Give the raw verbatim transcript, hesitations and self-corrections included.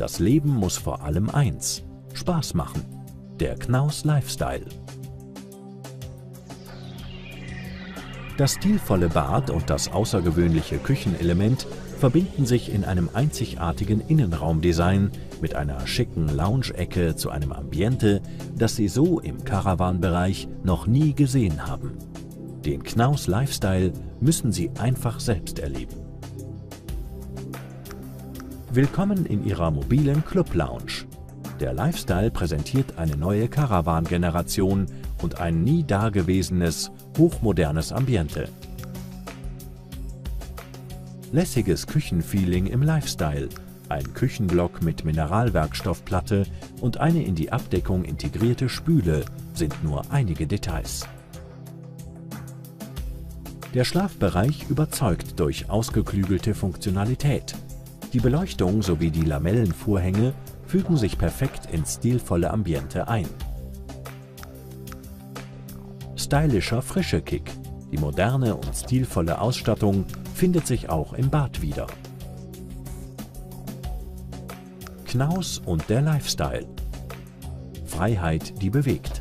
Das Leben muss vor allem eins: Spaß machen. Der Knaus Lifestyle. Das stilvolle Bad und das außergewöhnliche Küchenelement verbinden sich in einem einzigartigen Innenraumdesign mit einer schicken Lounge-Ecke zu einem Ambiente, das Sie so im Caravan-Bereich noch nie gesehen haben. Den Knaus Lifestyle müssen Sie einfach selbst erleben. Willkommen in Ihrer mobilen Club-Lounge. Der Lifestyle präsentiert eine neue Caravan-Generation und ein nie dagewesenes, hochmodernes Ambiente. Lässiges Küchenfeeling im Lifestyle, ein Küchenblock mit Mineralwerkstoffplatte und eine in die Abdeckung integrierte Spüle sind nur einige Details. Der Schlafbereich überzeugt durch ausgeklügelte Funktionalität. Die Beleuchtung sowie die Lamellenvorhänge fügen sich perfekt ins stilvolle Ambiente ein. Stylischer Frischekick. Die moderne und stilvolle Ausstattung findet sich auch im Bad wieder. Knaus und der Lifestyle. Freiheit, die bewegt.